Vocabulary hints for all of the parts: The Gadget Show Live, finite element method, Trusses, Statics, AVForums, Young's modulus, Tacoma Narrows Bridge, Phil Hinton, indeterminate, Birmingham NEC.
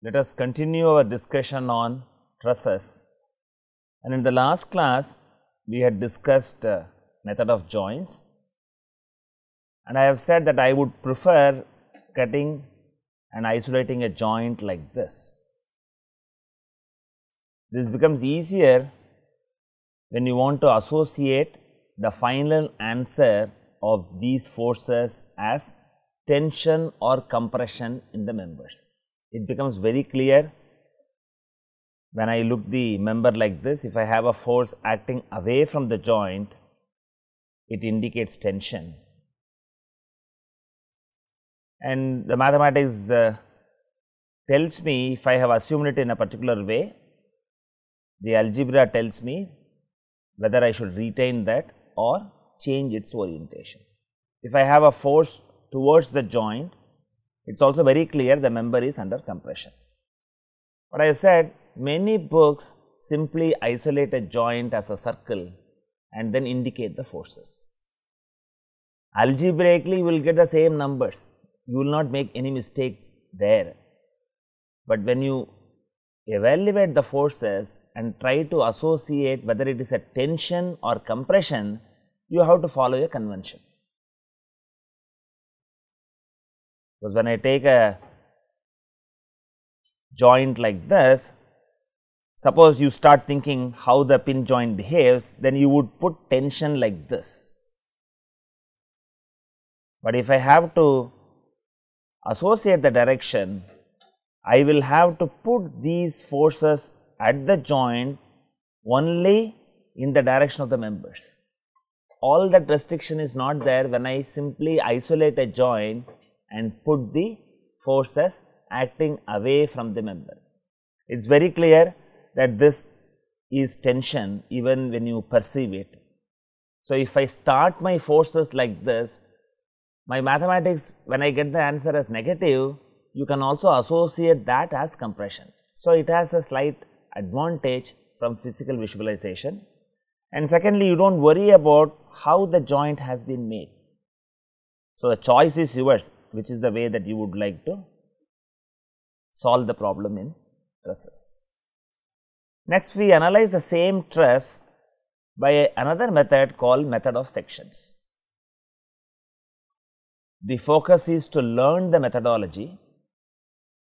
Let us continue our discussion on trusses, and in the last class we had discussed method of joints, and I have said that I would prefer cutting and isolating a joint like this. This becomes easier when you want to associate the final answer of these forces as tension or compression in the members. It becomes very clear when I look the member like this. If I have a force acting away from the joint, it indicates tension, and the mathematics tells me, if I have assumed it in a particular way, the algebra tells me whether I should retain that or change its orientation. If I have a force towards the joint, it is also very clear the member is under compression. But I have said many books simply isolate a joint as a circle and then indicate the forces. Algebraically you will get the same numbers, you will not make any mistakes there. But when you evaluate the forces and try to associate whether it is a tension or compression, you have to follow a convention. Because when I take a joint like this, suppose you start thinking how the pin joint behaves, then you would put tension like this. But if I have to associate the direction, I will have to put these forces at the joint only in the direction of the members. All that restriction is not there when I simply isolate a joint and put the forces acting away from the member. It is very clear that this is tension even when you perceive it. So, if I start my forces like this, my mathematics, when I get the answer as negative, you can also associate that as compression. So, it has a slight advantage from physical visualization, and secondly, you do not worry about how the joint has been made. So, the choice is yours, which is the way that you would like to solve the problem in trusses. Next, we analyze the same truss by another method called method of sections. The focus is to learn the methodology.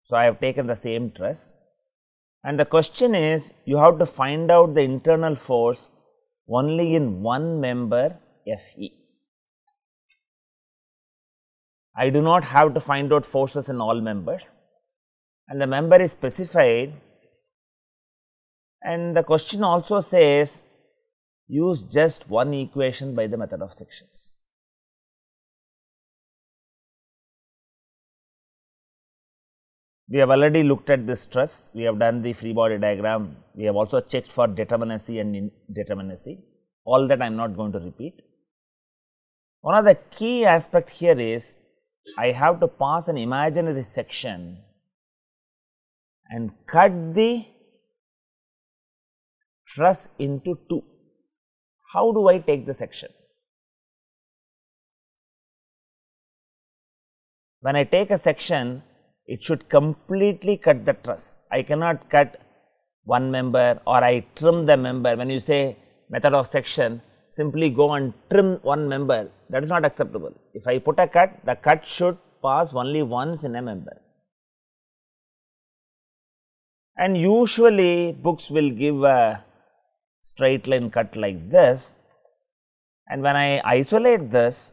So, I have taken the same truss, and the question is, you have to find out the internal force only in one member Fe. I do not have to find out forces in all members, and the member is specified, and the question also says use just one equation by the method of sections. We have already looked at this truss, we have done the free body diagram, we have also checked for determinacy and indeterminacy. All that I am not going to repeat. One of the key aspect here is, I have to pass an imaginary section and cut the truss into two. How do I take the section? When I take a section, it should completely cut the truss. I cannot cut one member or I trim the member. When you say method of section, simply go and trim one member, that is not acceptable. If I put a cut, the cut should pass only once in a member. And usually books will give a straight line cut like this, and when I isolate this,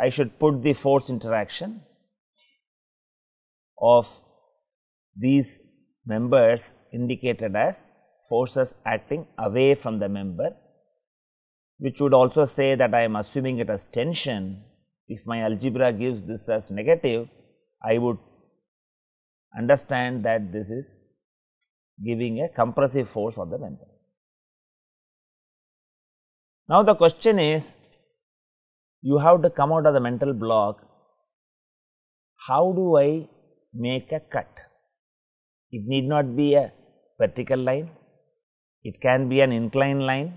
I should put the force interaction of these members indicated as forces acting away from the member which would also say that I am assuming it as tension. If my algebra gives this as negative, I would understand that this is giving a compressive force on the membrane. Now, the question is, you have to come out of the mental block, how do I make a cut? It need not be a vertical line, it can be an inclined line.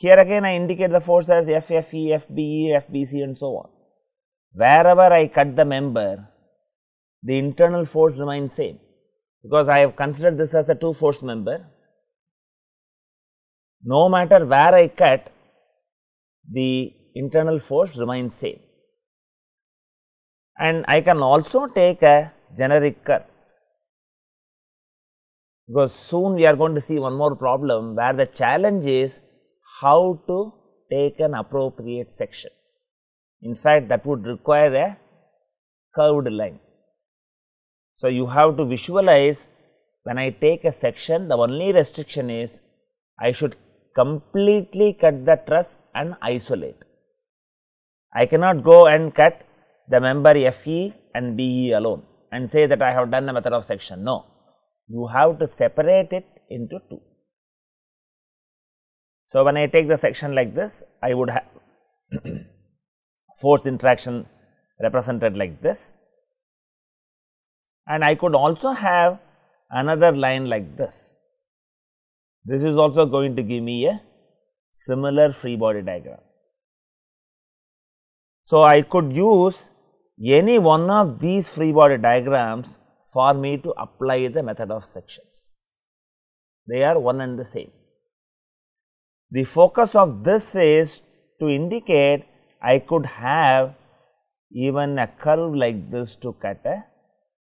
Here again I indicate the force as F, F, E, F, B, E, F, B, C and so on. Wherever I cut the member, the internal force remains same, because I have considered this as a two force member. No matter where I cut, the internal force remains same. And I can also take a generic curve, because soon we are going to see one more problem where the challenge is how to take an appropriate section. In fact, that would require a curved line. So, you have to visualize, when I take a section, the only restriction is I should completely cut the truss and isolate. I cannot go and cut the member FE and BE alone and say that I have done the method of section. No, you have to separate it into two. So, when I take the section like this, I would have force interaction represented like this, and I could also have another line like this. This is also going to give me a similar free body diagram. So, I could use any one of these free body diagrams for me to apply the method of sections. They are one and the same. The focus of this is to indicate I could have even a curve like this to cut a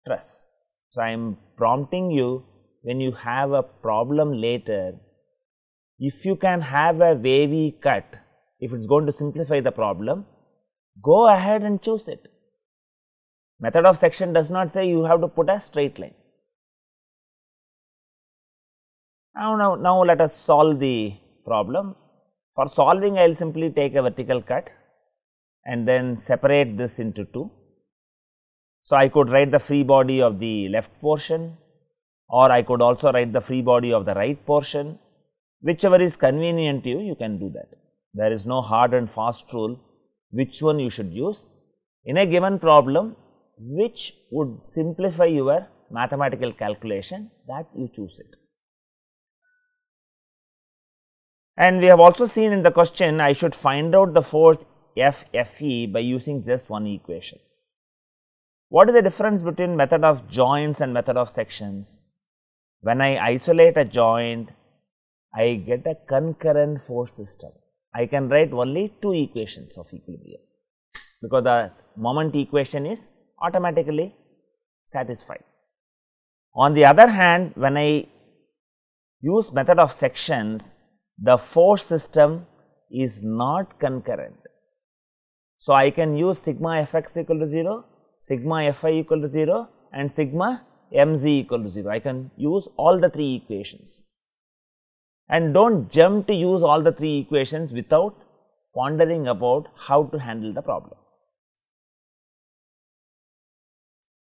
truss. So, I am prompting you, when you have a problem later, if you can have a wavy cut, if it is going to simplify the problem, go ahead and choose it. Method of section does not say you have to put a straight line. Now let us solve the problem. For solving, I will simply take a vertical cut and then separate this into two. So, I could write the free body of the left portion, or I could also write the free body of the right portion. Whichever is convenient to you, you can do that. There is no hard and fast rule which one you should use. In a given problem, which would simplify your mathematical calculation, that you choose it. And we have also seen in the question, I should find out the force FFE by using just one equation. What is the difference between method of joints and method of sections? When I isolate a joint, I get a concurrent force system. I can write only two equations of equilibrium, because the moment equation is automatically satisfied. On the other hand, when I use method of sections, the force system is not concurrent. So, I can use sigma Fx equal to 0, sigma Fi equal to 0 and sigma Mz equal to 0. I can use all the three equations. And do not jump to use all the three equations without pondering about how to handle the problem.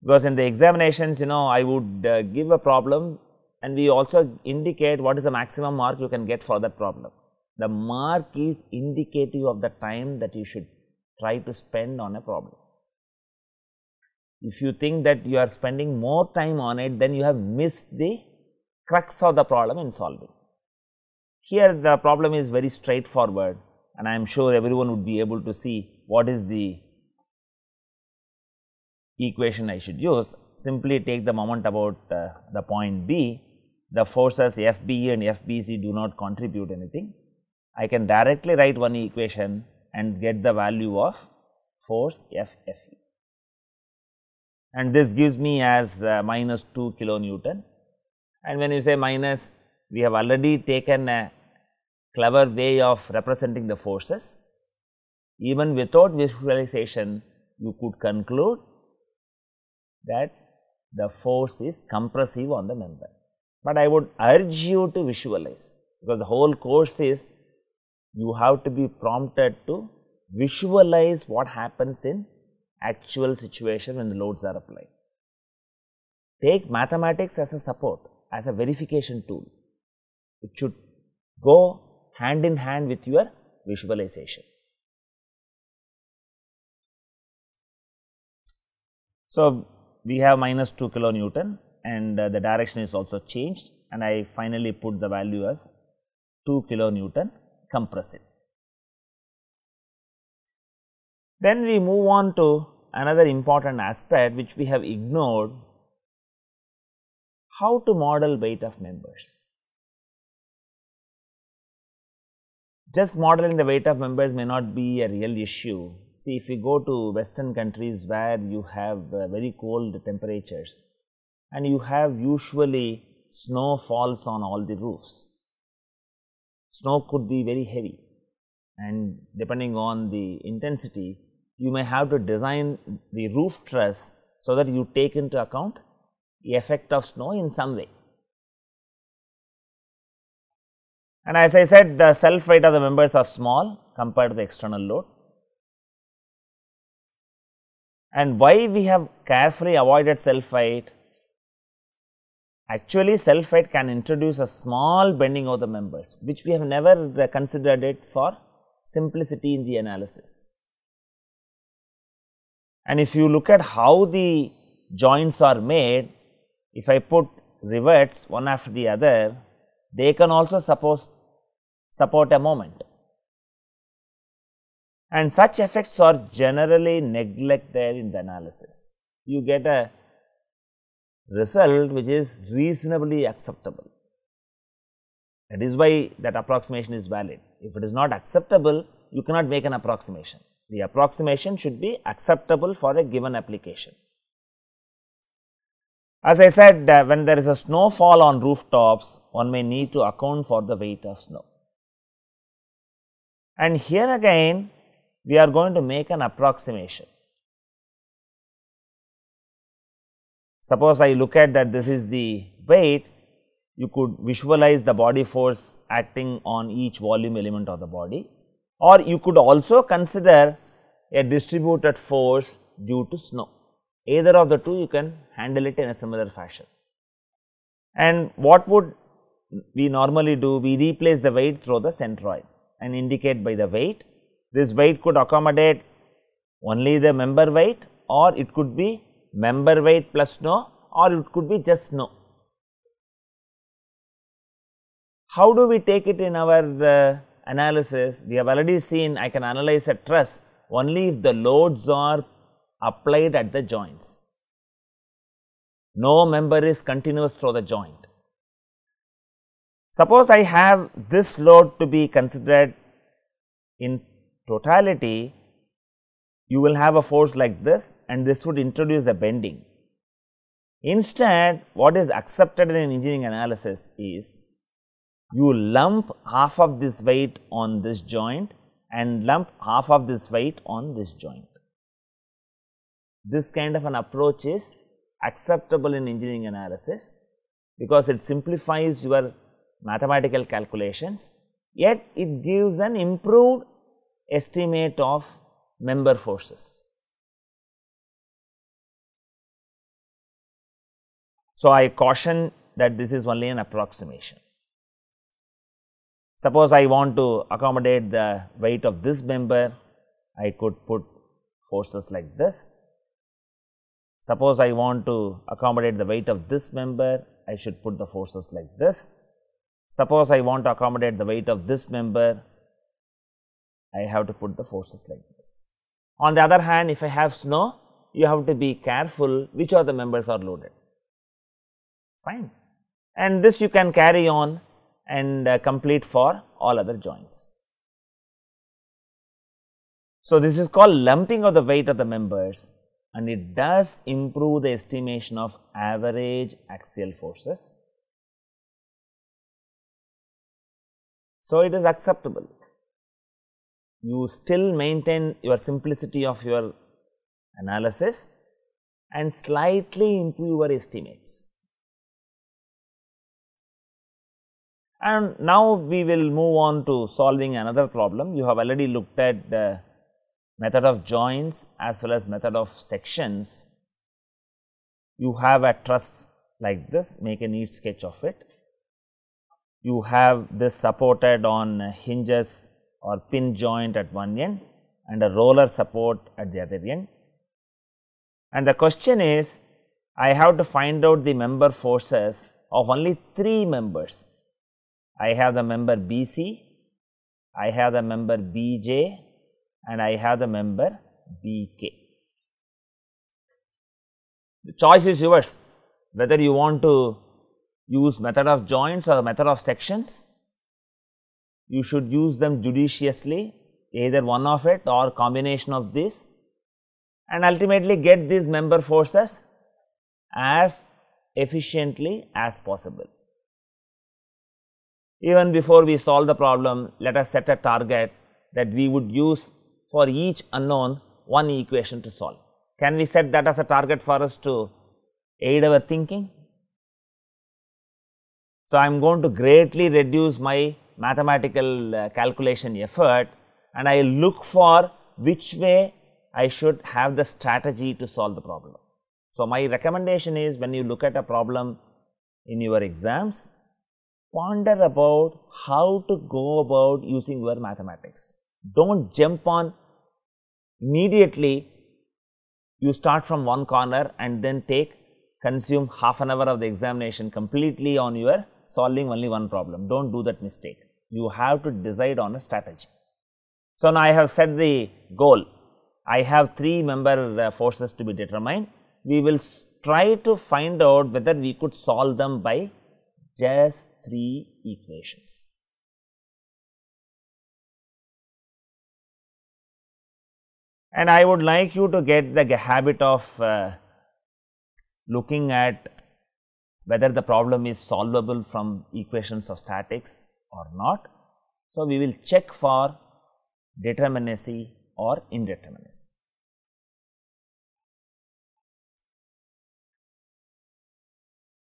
Because in the examinations, you know, I would give a problem and we also indicate what is the maximum mark you can get for that problem. The mark is indicative of the time that you should try to spend on a problem. If you think that you are spending more time on it, then you have missed the crux of the problem in solving. Here the problem is very straightforward, and I am sure everyone would be able to see what is the equation I should use. Simply take the moment about the point B, the forces FBE and FBC do not contribute anything. I can directly write one equation and get the value of force FFE, and this gives me as minus 2 kilonewton. And when you say minus, we have already taken a clever way of representing the forces. Even without visualization, you could conclude that the force is compressive on the member. But I would urge you to visualize, because the whole course is you have to be prompted to visualize what happens in actual situation when the loads are applied. Take mathematics as a support, as a verification tool. It should go hand in hand with your visualization. So, we have -2 kilonewton and the direction is also changed, and I finally put the value as 2 kilonewton compressive. Then we move on to another important aspect which we have ignored: how to model weight of members. Just modeling the weight of members may not be a real issue. See, if you go to Western countries where you have very cold temperatures and you have usually snow falls on all the roofs, snow could be very heavy, and depending on the intensity, you may have to design the roof truss so that you take into account the effect of snow in some way. And as I said, the self weight of the members are small compared to the external load. And why we have carefully avoided self weight? Actually, self weight can introduce a small bending of the members, which we have never considered it for simplicity in the analysis. And if you look at how the joints are made, if I put rivets one after the other, they can also support a moment, and such effects are generally neglected in the analysis. You get a result which is reasonably acceptable. That is why that approximation is valid. If it is not acceptable, you cannot make an approximation. The approximation should be acceptable for a given application. As I said, when there is a snowfall on rooftops, one may need to account for the weight of snow. And here again, we are going to make an approximation. Suppose I look at that this is the weight, you could visualize the body force acting on each volume element of the body, or you could also consider a distributed force due to snow. Either of the two, you can handle it in a similar fashion. And what would we normally do? We replace the weight through the centroid and indicate by the weight. This weight could accommodate only the member weight, or it could be member weight plus snow, or it could be just snow. How do we take it in our analysis? We have already seen I can analyze a truss only if the loads are applied at the joints. No member is continuous through the joint. Suppose I have this load to be considered in totality, you will have a force like this, and this would introduce a bending. Instead, what is accepted in engineering analysis is you lump half of this weight on this joint and lump half of this weight on this joint. This kind of an approach is acceptable in engineering analysis because it simplifies your mathematical calculations, yet it gives an improved estimate of member forces. So, I caution that this is only an approximation. Suppose I want to accommodate the weight of this member, I could put forces like this. Suppose I want to accommodate the weight of this member, I should put the forces like this. Suppose I want to accommodate the weight of this member, I have to put the forces like this. On the other hand, if I have snow, you have to be careful which of the members are loaded. Fine. And this you can carry on and complete for all other joints. So, this is called lumping of the weight of the members, and it does improve the estimation of average axial forces. So, it is acceptable. You still maintain your simplicity of your analysis, and slightly into your estimates. And now we will move on to solving another problem. You have already looked at the method of joins as well as method of sections. You have a truss like this, make a neat sketch of it. You have this supported on hinges or pin joint at one end and a roller support at the other end. And the question is, I have to find out the member forces of only 3 members. I have the member BC, I have the member BJ, and I have the member BK. The choice is yours, whether you want to use method of joints or method of sections. You should use them judiciously, either one of it or combination of these, and ultimately get these member forces as efficiently as possible. Even before we solve the problem, let us set a target that we would use for each unknown one equation to solve. Can we set that as a target for us to aid our thinking? So, I am going to greatly reduce my mathematical calculation effort, and I look for which way I should have the strategy to solve the problem. So, my recommendation is, when you look at a problem in your exams, ponder about how to go about using your mathematics. Do not jump on immediately. You start from one corner and then consume half an hour of the examination completely on your solving only one problem. Do not do that mistake. You have to decide on a strategy. So, now I have set the goal. I have 3 member forces to be determined. We will try to find out whether we could solve them by just 3 equations. And I would like you to get the habit of looking at whether the problem is solvable from equations of statics or not. So, we will check for determinacy or indeterminacy.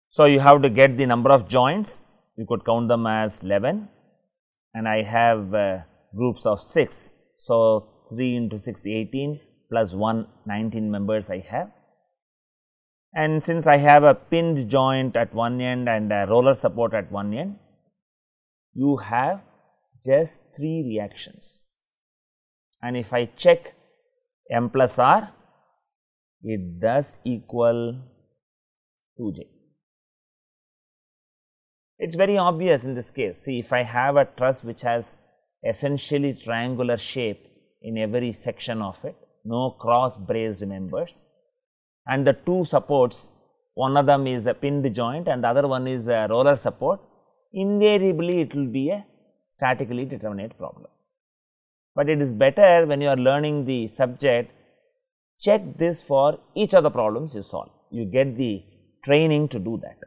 So, you have to get the number of joints, you could count them as 11, and I have groups of 6. So, 3 into 6 18 plus 1 19 members I have. And since I have a pinned joint at one end and a roller support at one end, you have just 3 reactions. And if I check M plus R, it does equal 2J. It is very obvious in this case. See, if I have a truss which has essentially triangular shape in every section of it, no cross braced members, and the 2 supports, one of them is a pinned joint and the other one is a roller support, invariably it will be a statically determinate problem. But it is better, when you are learning the subject, check this for each of the problems you solve. You get the training to do that.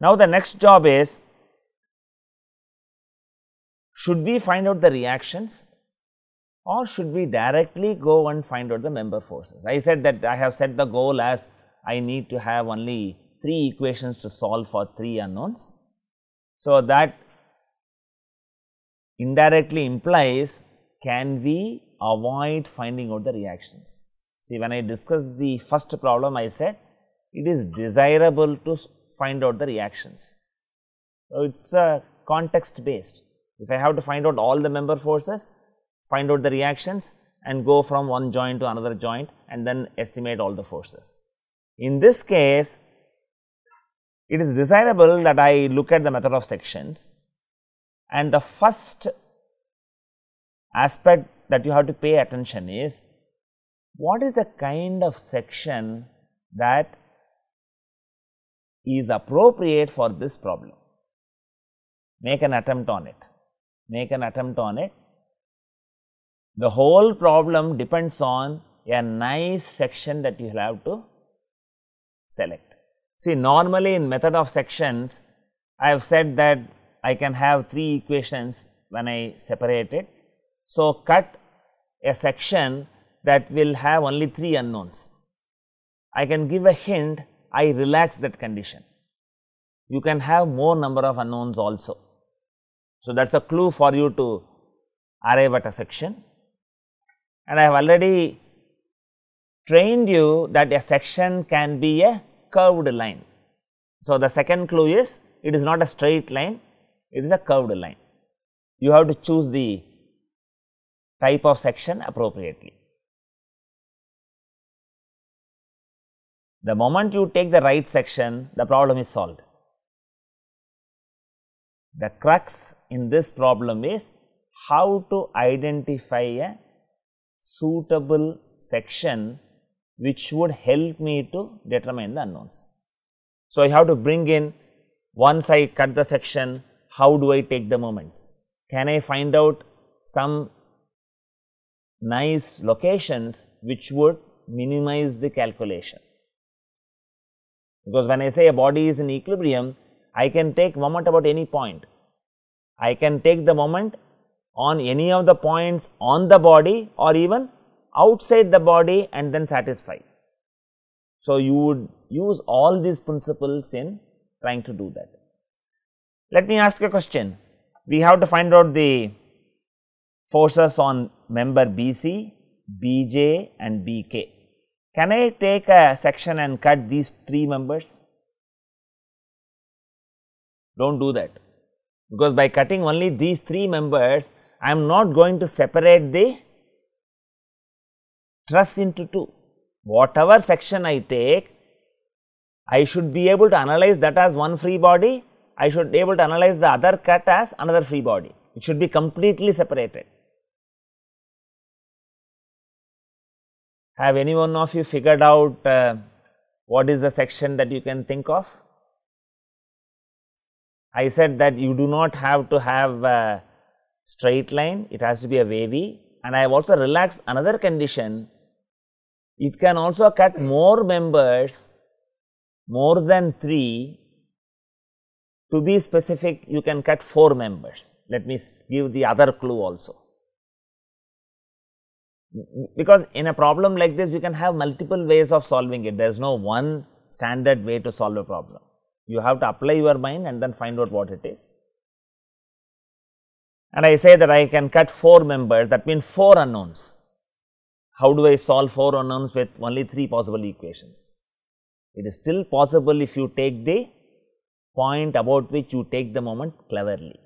Now, the next job is, should we find out the reactions or should we directly go and find out the member forces? I said that I have set the goal as I need to have only 3 equations to solve for 3 unknowns. So, that indirectly implies, can we avoid finding out the reactions? See, when I discussed the first problem, I said it is desirable to find out the reactions. So, it is context based. If I have to find out all the member forces, find out the reactions and go from one joint to another joint and then estimate all the forces. In this case, it is desirable that I look at the method of sections, and the first aspect that you have to pay attention is, what is the kind of section that is appropriate for this problem. Make an attempt on it, make an attempt on it. The whole problem depends on a nice section that you will have to select. See, normally in method of sections, I have said that I can have 3 equations when I separate it. So, cut a section that will have only 3 unknowns. I can give a hint, I relax that condition. You can have more number of unknowns also. So, that is a clue for you to arrive at a section, and I have already trained you that a section can be a curved line. So, the second clue is it is not a straight line, it is a curved line. You have to choose the type of section appropriately. The moment you take the right section, the problem is solved. The crux in this problem is how to identify a suitable section which would help me to determine the unknowns. So, I have to bring in, once I cut the section, how do I take the moments? Can I find out some nice locations which would minimize the calculation? Because when I say a body is in equilibrium, I can take moment about any point. I can take the moment on any of the points on the body or even outside the body and then satisfy. So, you would use all these principles in trying to do that. Let me ask a question. We have to find out the forces on member BC, BJ and BK. Can I take a section and cut these three members? Do not do that, because by cutting only these three members, I am not going to separate the truss into two. Whatever section I take, I should be able to analyze that as one free body, I should be able to analyze the other cut as another free body. It should be completely separated. Have any one of you figured out what is the section that you can think of? I said that you do not have to have a straight line, it has to be a wavy, and I have also relaxed another condition. It can also cut more members, more than 3. To be specific, you can cut 4 members. Let me give the other clue also. Because in a problem like this, you can have multiple ways of solving it. There is no one standard way to solve a problem. You have to apply your mind and then find out what it is. And I say that I can cut 4 members, that means 4 unknowns. How do I solve 4 unknowns with only 3 possible equations? It is still possible if you take the point about which you take the moment cleverly.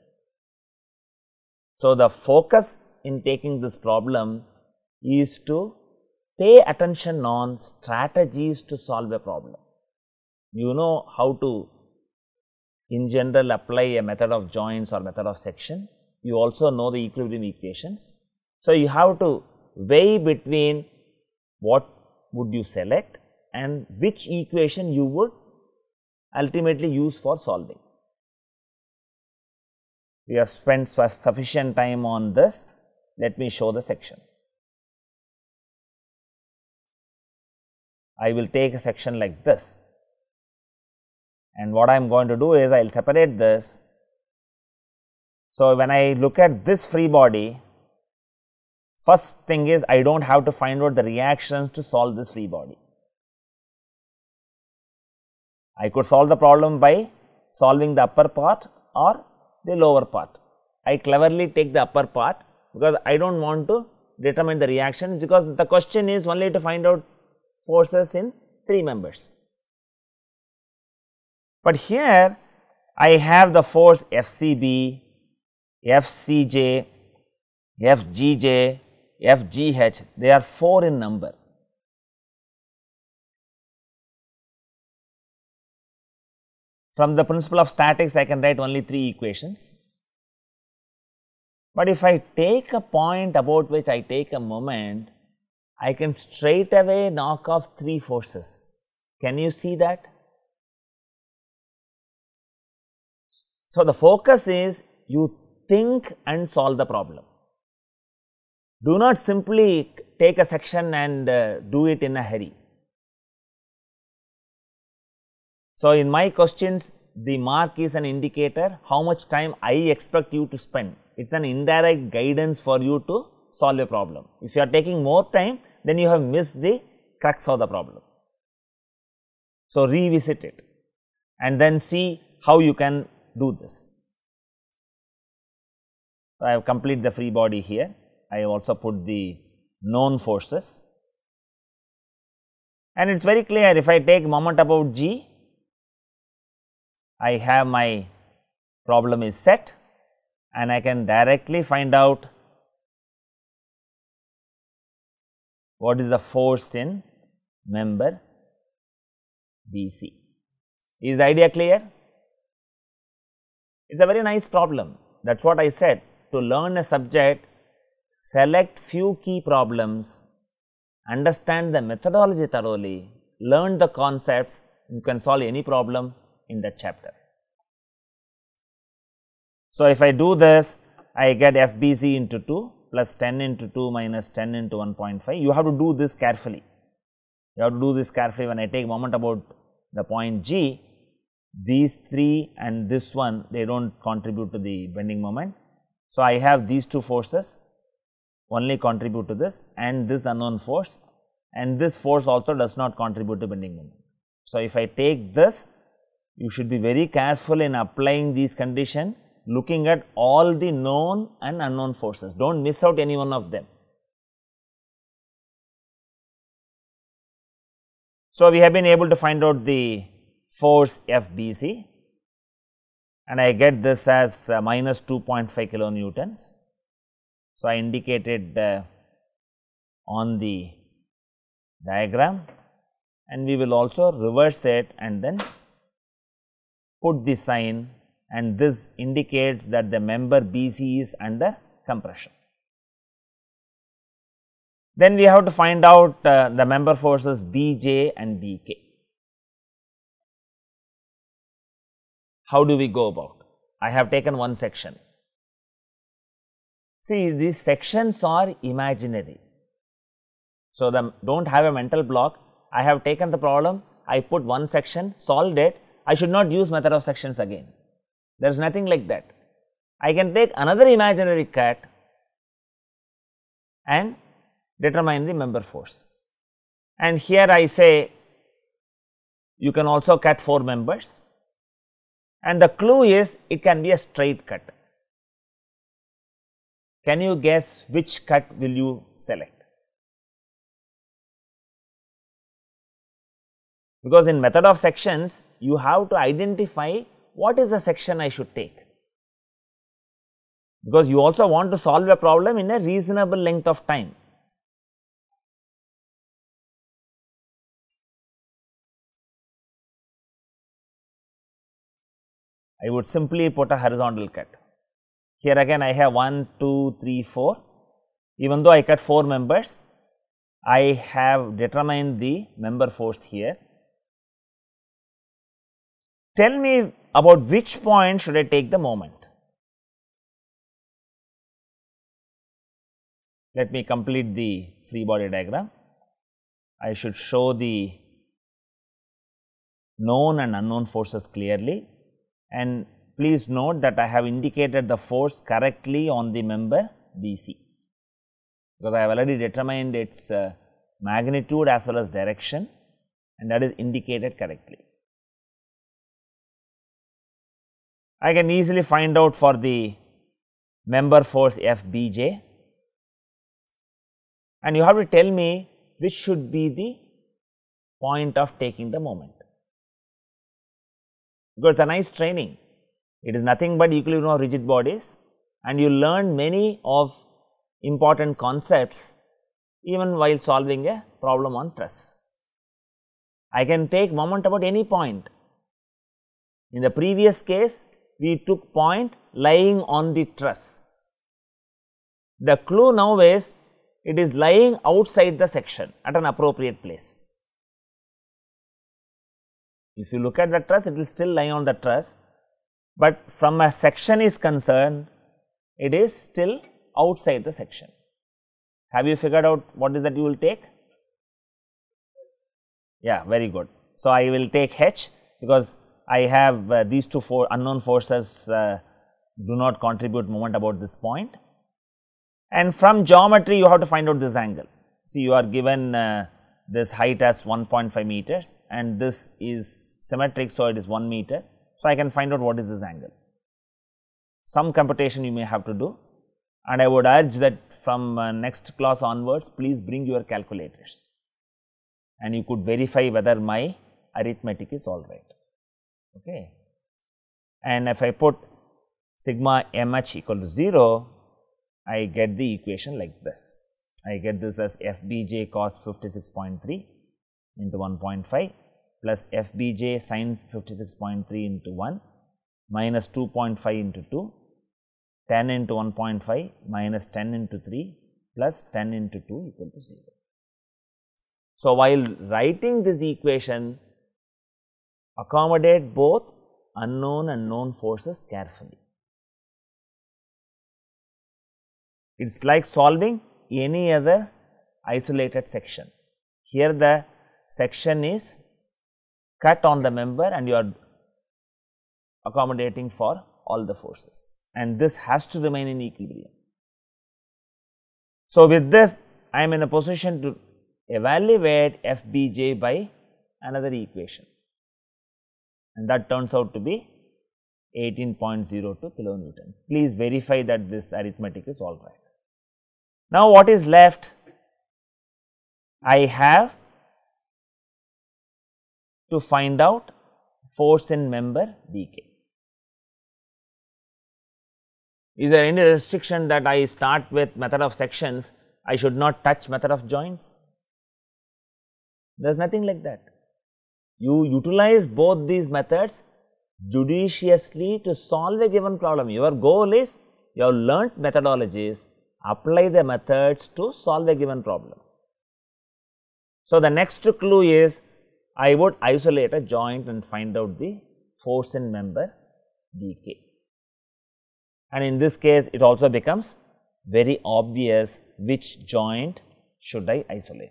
So, the focus in taking this problem is to pay attention on strategies to solve a problem. You know how to in general apply a method of joints or method of section. You also know the equilibrium equations. So, you have to weigh between what would you select and which equation you would ultimately use for solving. We have spent sufficient time on this. Let me show the section. I will take a section like this, and what I am going to do is I will separate this. So, when I look at this free body, first thing is I do not have to find out the reactions to solve this free body. I could solve the problem by solving the upper part or the lower part. I cleverly take the upper part because I do not want to determine the reactions, because the question is only to find out forces in 3 members. But here I have the force FCB, FCJ, FGJ, FGH, they are 4 in number. From the principle of statics, I can write only 3 equations. But if I take a point about which I take a moment, I can straight away knock off 3 forces. Can you see that? So, the focus is you think and solve the problem. Do not simply take a section and do it in a hurry. So, in my questions, the mark is an indicator how much time I expect you to spend. It is an indirect guidance for you to solve a problem. If you are taking more time, then you have missed the crux of the problem. So, revisit it and then see how you can do this. So, I have completed the free body here. I have also put the known forces, and it is very clear if I take moment about G, I have my problem is set and I can directly find out what is the force in member BC. Is the idea clear? It is a very nice problem. That is what I said, to learn a subject, select few key problems, understand the methodology thoroughly, learn the concepts, you can solve any problem in that chapter. So, if I do this, I get FBC into 2 plus 10 into 2 minus 10 into 1.5. You have to do this carefully. You have to do this carefully. When I take moment about the point G, these 3 and this one, they do not contribute to the bending moment. So, I have these two forces only contribute to this, and this unknown force, and this force also does not contribute to bending moment. So, if I take this, you should be very careful in applying these conditions, looking at all the known and unknown forces, do not miss out any one of them. So, we have been able to find out the force FBC, and I get this as minus 2.5 kilo Newtons. So, I indicated on the diagram, and we will also reverse it and then put the sign, and this indicates that the member BC is under compression. Then we have to find out the member forces BJ and BK. How do we go about? I have taken one section. See, these sections are imaginary. So, do not have a mental block. I have taken the problem, I put one section, solved it. I should not use method of sections again. There is nothing like that. I can take another imaginary cut and determine the member force. And here I say you can also cut 4 members, and the clue is it can be a straight cut. Can you guess which cut will you select? Because in method of sections, you have to identify what is the section I should take, because you also want to solve a problem in a reasonable length of time. I would simply put a horizontal cut. Here again I have 1, 2, 3, 4. Even though I cut 4 members, I have determined the member force here. Tell me about which point should I take the moment. Let me complete the free body diagram. I should show the known and unknown forces clearly, and please note that I have indicated the force correctly on the member BC, because I have already determined its magnitude as well as direction, and that is indicated correctly. I can easily find out for the member force FBJ, and you have to tell me which should be the point of taking the moment, because it is a nice training. It is nothing but equilibrium of rigid bodies, and you learn many of important concepts even while solving a problem on truss. I can take moment about any point. In the previous case, we took point lying on the truss. The clue now is it is lying outside the section at an appropriate place. If you look at the truss, it will still lie on the truss, but from a section is concerned, it is still outside the section. Have you figured out what is that you will take? Yeah, very good. So, I will take H, because I have these two unknown forces do not contribute moment about this point. And from geometry you have to find out this angle. See, you are given this height as 1.5 meters and this is symmetric, so it is 1 meter. So, I can find out what is this angle. Some computation you may have to do, and I would urge that from next class onwards, please bring your calculators and you could verify whether my arithmetic is all right. Okay. And if I put sigma mh equal to 0, I get the equation like this. I get this as fbj cos 56.3 into 1.5 plus fbj sin 56.3 into 1 minus 2.5 into 2, 10 into 1.5 minus 10 into 3 plus 10 into 2 equal to 0. So, while writing this equation, accommodate both unknown and known forces carefully. It is like solving any other isolated section. Here the section is cut on the member and you are accommodating for all the forces, and this has to remain in equilibrium. So, with this I am in a position to evaluate Fbj by another equation, and that turns out to be 18.02 kilonewton. Please verify that this arithmetic is all right. Now, what is left? I have to find out force in member Dk. Is there any restriction that I start with method of sections, I should not touch method of joints? There is nothing like that. You utilize both these methods judiciously to solve a given problem. Your goal is, you have learnt methodologies, apply the methods to solve a given problem. So, the next clue is, I would isolate a joint and find out the force in member Dk. And in this case, it also becomes very obvious which joint should I isolate.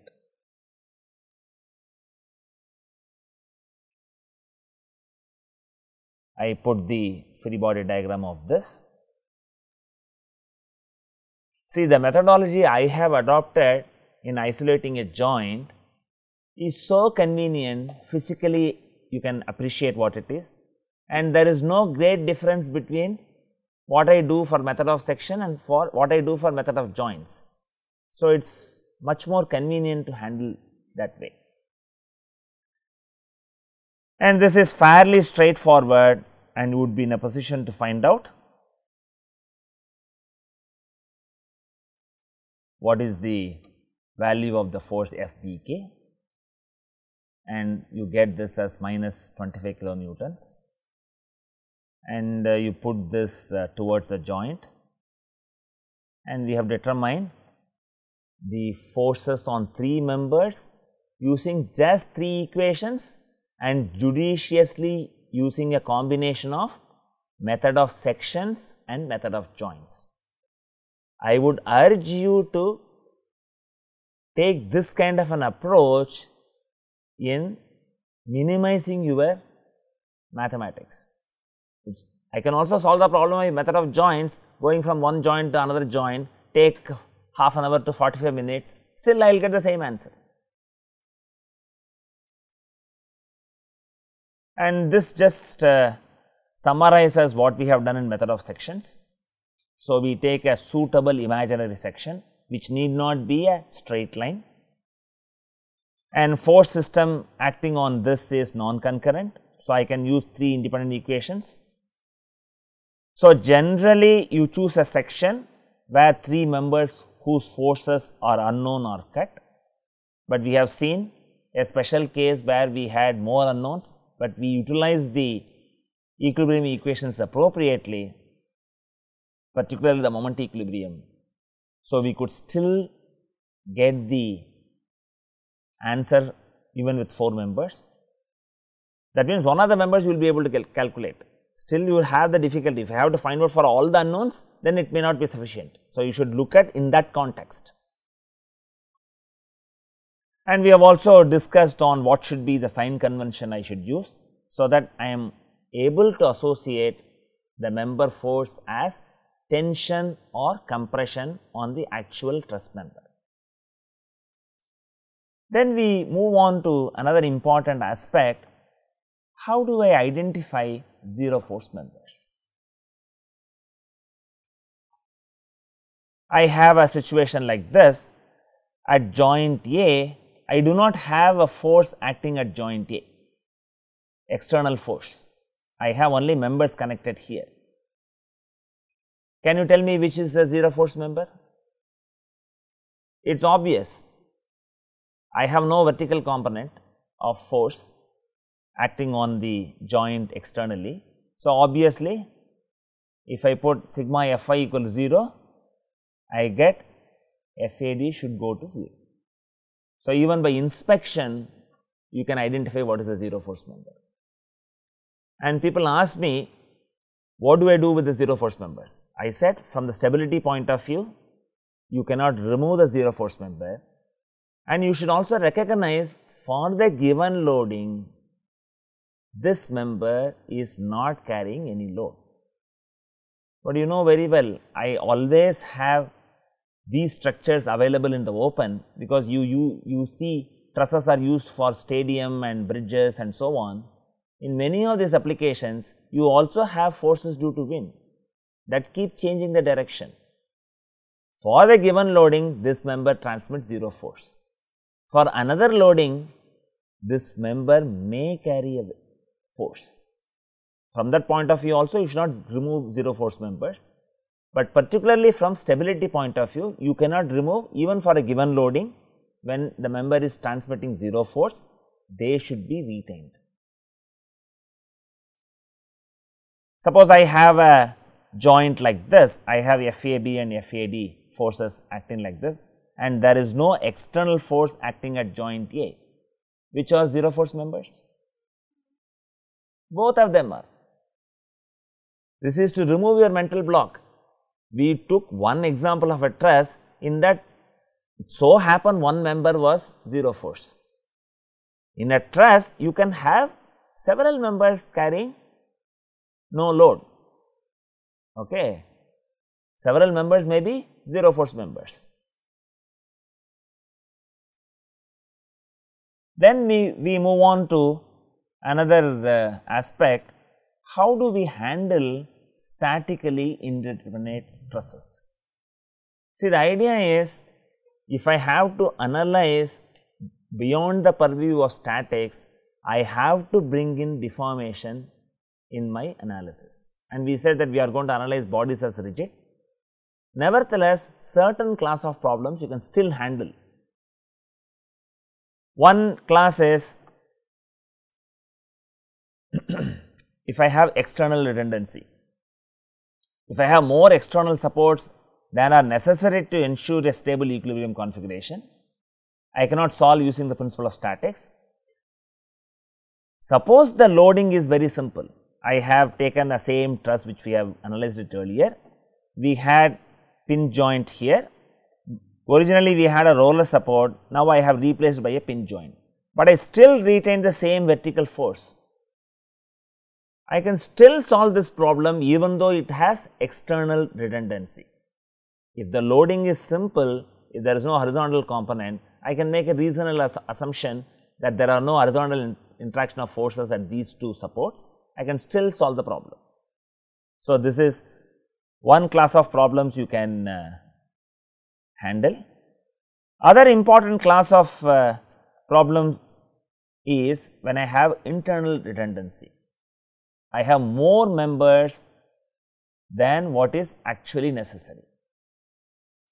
I put the free body diagram of this. See, the methodology I have adopted in isolating a joint is so convenient, physically you can appreciate what it is, and there is no great difference between what I do for method of section and for what I do for method of joints. So, it is much more convenient to handle that way. And this is fairly straightforward, and you would be in a position to find out what is the value of the force Fdk, and you get this as minus 25 kilonewtons, and you put this towards the joint, and we have determined the forces on 3 members using just 3 equations and judiciously using a combination of method of sections and method of joints. I would urge you to take this kind of an approach in minimizing your mathematics. I can also solve the problem by method of joints, going from one joint to another joint, take half an hour to 45 minutes, still I will get the same answer. And this just summarizes what we have done in method of sections. So, we take a suitable imaginary section which need not be a straight line, and force system acting on this is non-concurrent. So, I can use 3 independent equations. So, generally you choose a section where 3 members whose forces are unknown are cut, but we have seen a special case where we had more unknowns, but we utilize the equilibrium equations appropriately, particularly the moment equilibrium. So, we could still get the answer even with 4 members. That means, one of the members you will be able to calculate, still you will have the difficulty. If you have to find out for all the unknowns, then it may not be sufficient. So, you should look at in that context. And we have also discussed on what should be the sign convention I should use, so that I am able to associate the member force as tension or compression on the actual truss member. Then we move on to another important aspect: how do I identify zero force members? I have a situation like this. At joint A, I do not have a force acting at joint A, external force. I have only members connected here. Can you tell me which is a zero force member? It is obvious. I have no vertical component of force acting on the joint externally. So, obviously, if I put sigma Fi equals 0, I get FAD should go to 0. So, even by inspection, you can identify what is a zero force member. And people ask me, what do I do with the zero force members? I said, from the stability point of view, you cannot remove the zero force member, and you should also recognize for the given loading, this member is not carrying any load. But you know very well, I always have these structures available in the open, because you see trusses are used for stadium and bridges and so on. In many of these applications, you also have forces due to wind that keep changing the direction. For the given loading, this member transmits zero force. For another loading, this member may carry a force. From that point of view also, you should not remove zero force members, but particularly from stability point of view, you cannot remove even for a given loading. When the member is transmitting zero force, they should be retained. Suppose I have a joint like this, I have FAB and FAD forces acting like this, and there is no external force acting at joint A. Which are zero force members? Both of them are. This is to remove your mental block. We took one example of a truss in that it so happened one member was zero force. In a truss, you can have several members carrying no load. Okay. Several members may be zero force members. Then we move on to another aspect: how do we handle statically indeterminate trusses? See, the idea is, if I have to analyze beyond the purview of statics, I have to bring in deformation in my analysis. And we said that we are going to analyze bodies as rigid. Nevertheless, certain class of problems you can still handle. One class is if I have external redundancy. If I have more external supports than are necessary to ensure a stable equilibrium configuration, I cannot solve using the principle of statics. Suppose the loading is very simple. I have taken the same truss which we have analyzed it earlier. We had pin joint here. Originally, we had a roller support, now I have replaced by a pin joint, but I still retain the same vertical force. I can still solve this problem even though it has external redundancy. If the loading is simple, if there is no horizontal component, I can make a reasonable assumption that there are no horizontal interaction of forces at these two supports. I can still solve the problem. So, this is one class of problems you can handle. Other important class of problems is when I have internal redundancy. I have more members than what is actually necessary.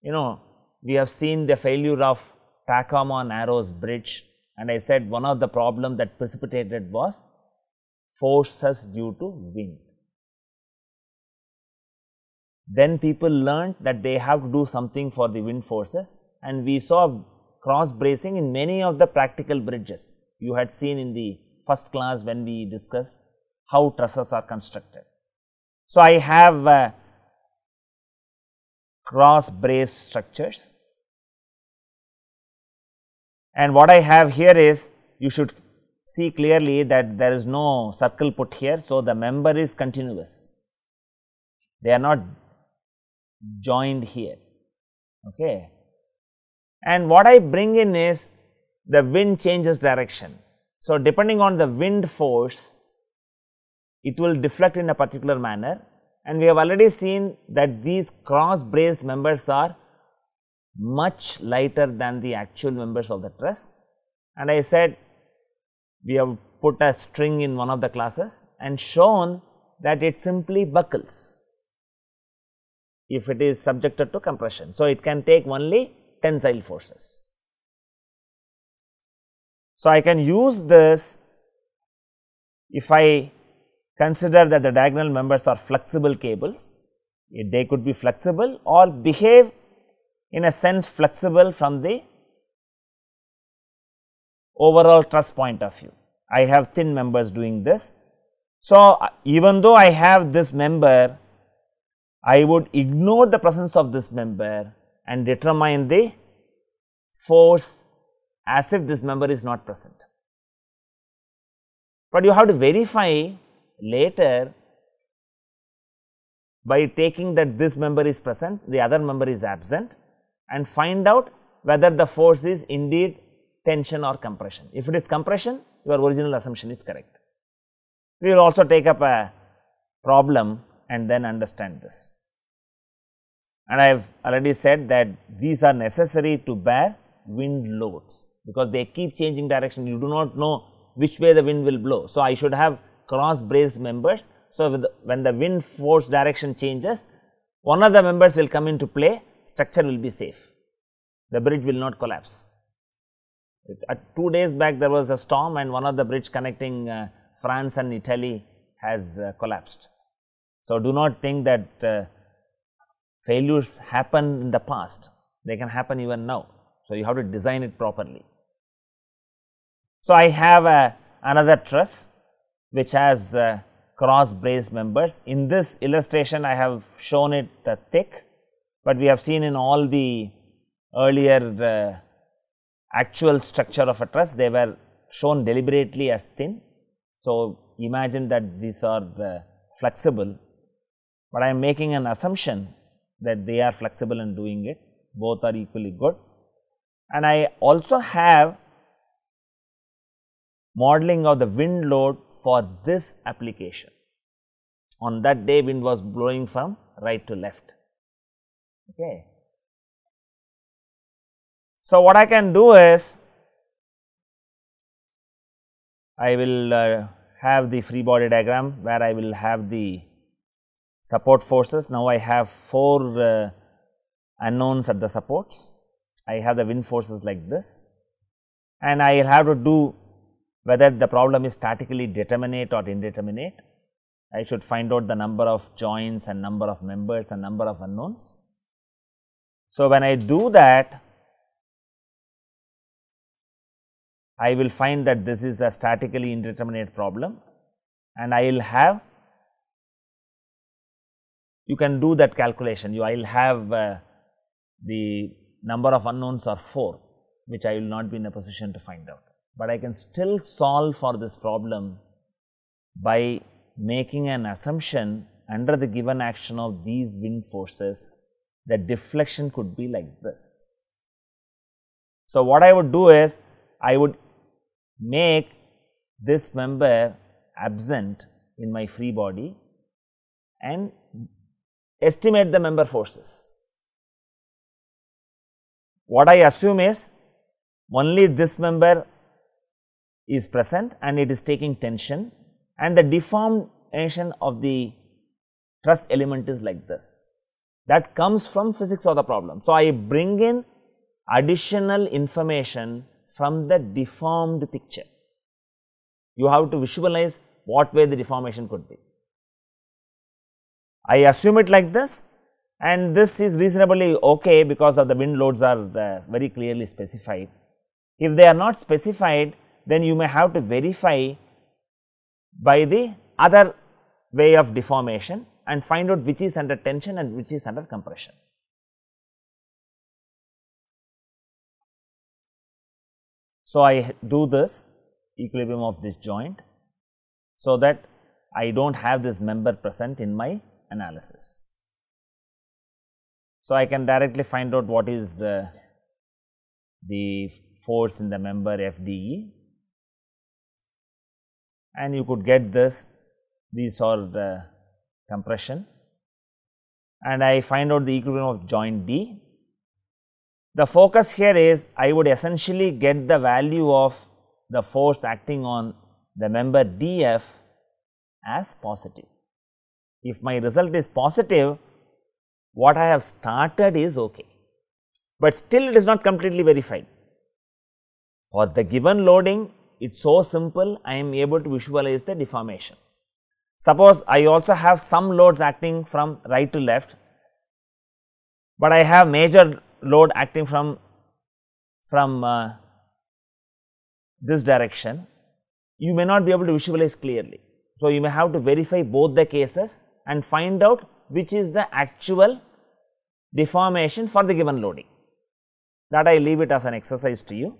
You know, we have seen the failure of Tacoma Narrows Bridge, and I said one of the problems that precipitated was forces due to wind. Then people learned that they have to do something for the wind forces, and we saw cross bracing in many of the practical bridges. You had seen in the first class when we discussed how trusses are constructed. So, I have cross braced structures, and what I have here is, you should see clearly that there is no circle put here. So, the member is continuous, they are not joined here. Okay. And what I bring in is the wind changes direction. So, depending on the wind force, it will deflect in a particular manner, and we have already seen that these cross braced members are much lighter than the actual members of the truss. And I said we have put a string in one of the classes and shown that it simply buckles if it is subjected to compression. So, it can take only tensile forces. So, I can use this if I consider that the diagonal members are flexible cables. They could be flexible or behave in a sense flexible from the overall truss point of view. I have thin members doing this. So, even though I have this member, I would ignore the presence of this member and determine the force as if this member is not present. But you have to verify later by taking that this member is present, the other member is absent, and find out whether the force is indeed tension or compression. If it is compression, your original assumption is correct. We will also take up a problem and then understand this. And I have already said that these are necessary to bear wind loads, because they keep changing direction. You do not know which way the wind will blow. So, I should have cross braced members. So, when the wind force direction changes, one of the members will come into play, structure will be safe, the bridge will not collapse. 2 days back there was a storm and one of the bridge connecting France and Italy has collapsed. So, do not think that failures happen in the past, they can happen even now. So, you have to design it properly. So, I have another truss which has cross braced members. In this illustration I have shown it thick, but we have seen in all the earlier actual structure of a truss they were shown deliberately as thin. So, imagine that these are flexible, but I am making an assumption that they are flexible and doing it, both are equally good. And I also have modeling of the wind load for this application. On that day wind was blowing from right to left. Okay. So, what I can do is I will have the free body diagram where I will have the support forces. Now, I have 4 unknowns at the supports. I have the wind forces like this, and I will have to do whether the problem is statically determinate or indeterminate. I should find out the number of joints and number of members and number of unknowns. So, when I do that, I will find that this is a statically indeterminate problem, and I will have, you can do that calculation, I will have the number of unknowns are 4, which I will not be in a position to find out. But I can still solve for this problem by making an assumption under the given action of these wind forces, the deflection could be like this. So, what I would do is I would make this member absent in my free body and estimate the member forces. What I assume is only this member is present and it is taking tension, and the deformation of the truss element is like this. That comes from physics of the problem. So, I bring in additional information from the deformed picture. You have to visualize what way the deformation could be. I assume it like this, and this is reasonably okay because of the wind loads are very clearly specified. If they are not specified, then you may have to verify by the other way of deformation and find out which is under tension and which is under compression. So, I do this equilibrium of this joint so that I do not have this member present in my analysis. So, I can directly find out what is the force in the member FDE, and you could get this, these are the compression, and I find out the equilibrium of joint D. The focus here is I would essentially get the value of the force acting on the member DF as positive. If my result is positive, what I have started is okay, but still it is not completely verified. For the given loading, it is so simple, I am able to visualize the deformation. Suppose I also have some loads acting from right to left, but I have major load acting from this direction, you may not be able to visualize clearly. So, you may have to verify both the cases and find out which is the actual deformation for the given loading. That I leave it as an exercise to you.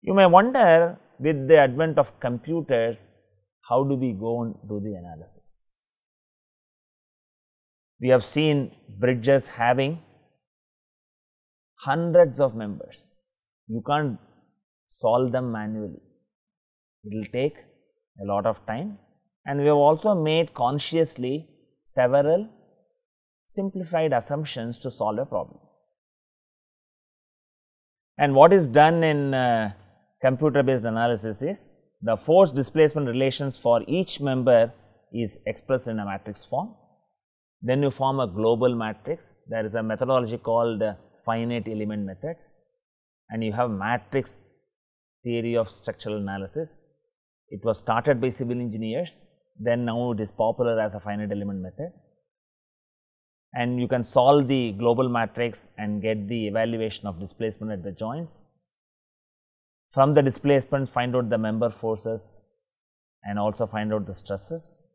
You may wonder, with the advent of computers, how do we go and do the analysis? We have seen bridges having hundreds of members. You can't solve them manually, it will take a lot of time, and we have also made consciously several simplified assumptions to solve a problem. And what is done in computer based analysis is the force displacement relations for each member is expressed in a matrix form. Then you form a global matrix. There is a methodology called finite element methods, and you have matrix theory of structural analysis. It was started by civil engineers, then now it is popular as a finite element method, and you can solve the global matrix and get the evaluation of displacement at the joints. From the displacement, find out the member forces and also find out the stresses,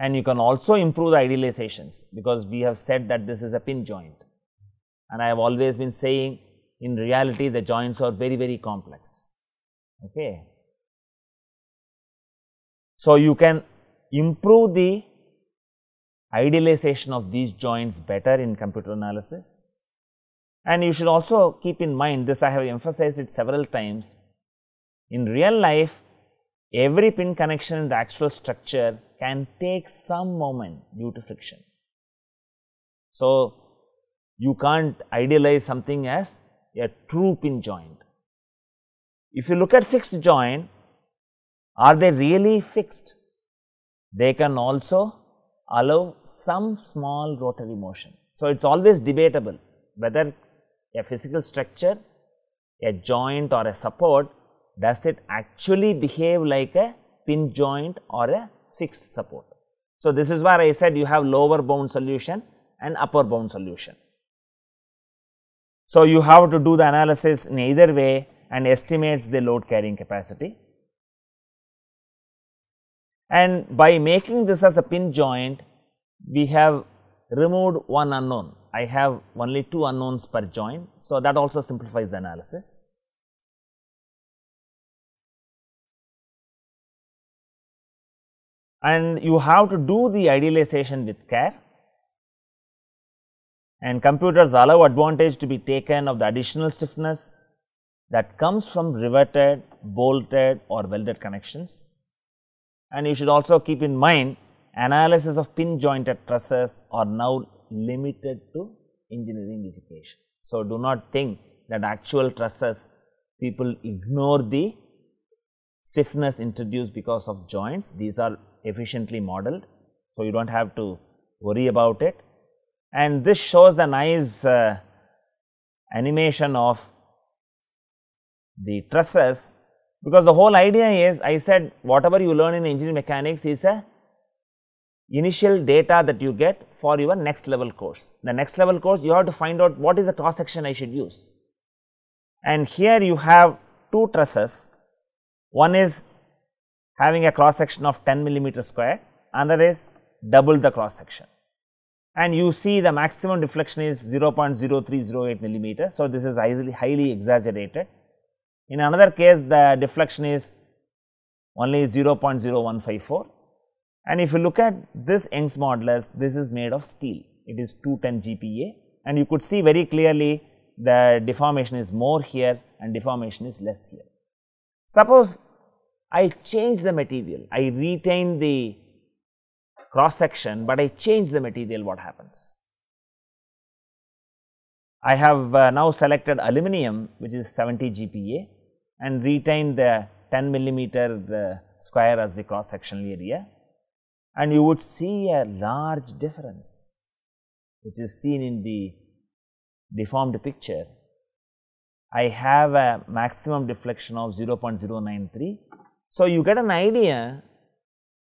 and you can also improve the idealizations, because we have said that this is a pin joint, and I have always been saying in reality the joints are very, very complex. Okay. So, you can improve the idealization of these joints better in computer analysis, and you should also keep in mind this, I have emphasized it several times. In real life, every pin connection in the actual structure can take some moment due to friction. So, you can't idealize something as a true pin joint. If you look at fixed joint, are they really fixed? They can also allow some small rotary motion. So, it is always debatable whether a physical structure, a joint or a support, does it actually behave like a pin joint or a fixed support. So, this is where I said you have lower bound solution and upper bound solution. So, you have to do the analysis in either way and estimates the load carrying capacity. And by making this as a pin joint, we have removed one unknown. I have only two unknowns per joint. So, that also simplifies the analysis. And you have to do the idealization with care, and computers allow advantage to be taken of the additional stiffness that comes from riveted, bolted or welded connections. And you should also keep in mind analysis of pin jointed trusses are now limited to engineering education. So, do not think that actual trusses, people ignore the stiffness introduced because of joints. These are efficiently modeled, so you do not have to worry about it. And this shows a nice animation of the trusses, because the whole idea is, I said whatever you learn in engineering mechanics is a initial data that you get for your next level course. The next level course, you have to find out what is the cross section I should use. And here you have two trusses, one is having a cross section of 10 mm², another is double the cross section, and you see the maximum deflection is 0.0308 mm. So, this is highly exaggerated. In another case, the deflection is only 0.0154, and if you look at this Young's modulus, this is made of steel, it is 210 GPa, and you could see very clearly the deformation is more here and deformation is less here. Suppose I change the material, I retain the cross section, but I change the material, what happens? I have now selected aluminum, which is 70 GPa, and retained the 10 millimeter square as the cross sectional area, and you would see a large difference, which is seen in the deformed picture. I have a maximum deflection of 0.093. So, you get an idea,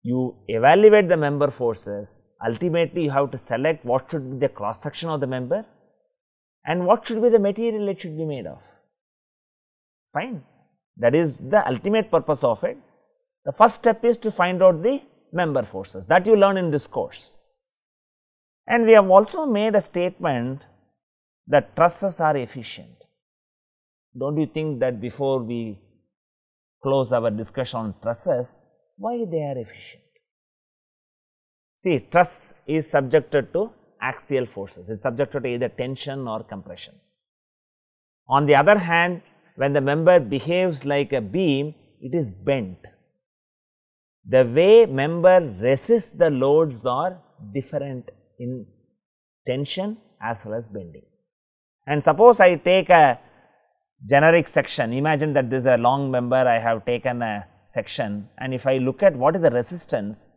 you evaluate the member forces, ultimately you have to select what should be the cross section of the member and what should be the material it should be made of. Fine, that is the ultimate purpose of it. The first step is to find out the member forces, that you learn in this course. And we have also made a statement that trusses are efficient. Don't you think that before we close our discussion on trusses, why they are efficient? See, truss is subjected to axial forces, it is subjected to either tension or compression. On the other hand, when the member behaves like a beam, it is bent. The way member resists the loads are different in tension as well as bending. And suppose I take a generic section, imagine that this is a long member, I have taken a section, and if I look at what is the resistance,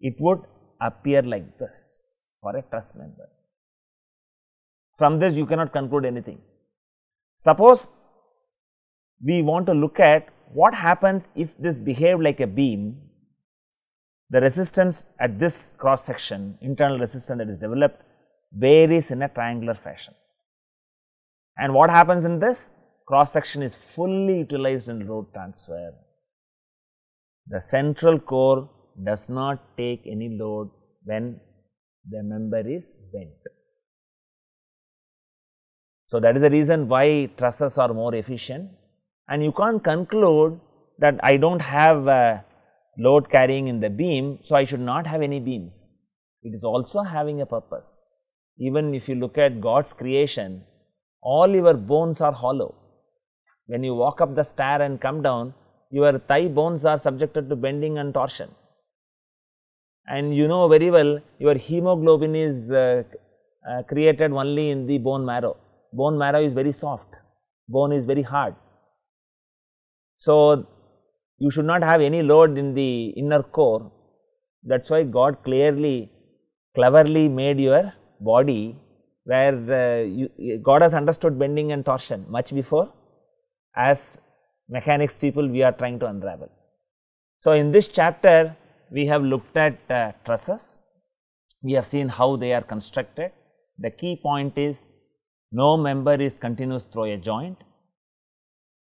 it would appear like this for a truss member. From this you cannot conclude anything. Suppose we want to look at what happens if this behaved like a beam, the resistance at this cross section, internal resistance that is developed, varies in a triangular fashion. And what happens in this? Cross section is fully utilized in load transfer. The central core does not take any load when the member is bent. So, that is the reason why trusses are more efficient, and you can't conclude that I do not have load carrying in the beam, so I should not have any beams. It is also having a purpose. Even if you look at God's creation, all your bones are hollow. When you walk up the stair and come down, your thigh bones are subjected to bending and torsion. And you know very well, your hemoglobin is created only in the bone marrow. Bone marrow is very soft, bone is very hard. So, you should not have any load in the inner core. That is why God cleverly made your body, where God has understood bending and torsion much before, as mechanics people we are trying to unravel. So, in this chapter we have looked at trusses, we have seen how they are constructed. The key point is no member is continuous through a joint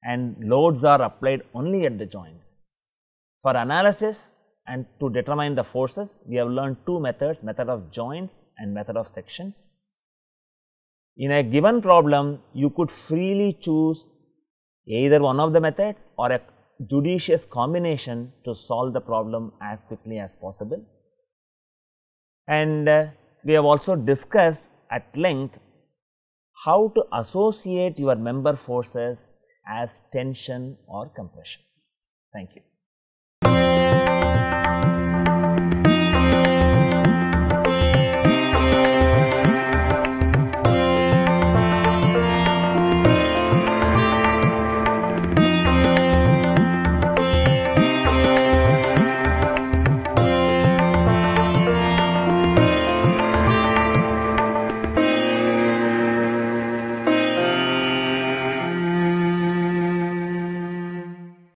and loads are applied only at the joints. For analysis and to determine the forces, we have learned two methods, method of joints and method of sections. In a given problem, you could freely choose either one of the methods or a judicious combination to solve the problem as quickly as possible. And we have also discussed at length how to associate your member forces as tension or compression. Thank you.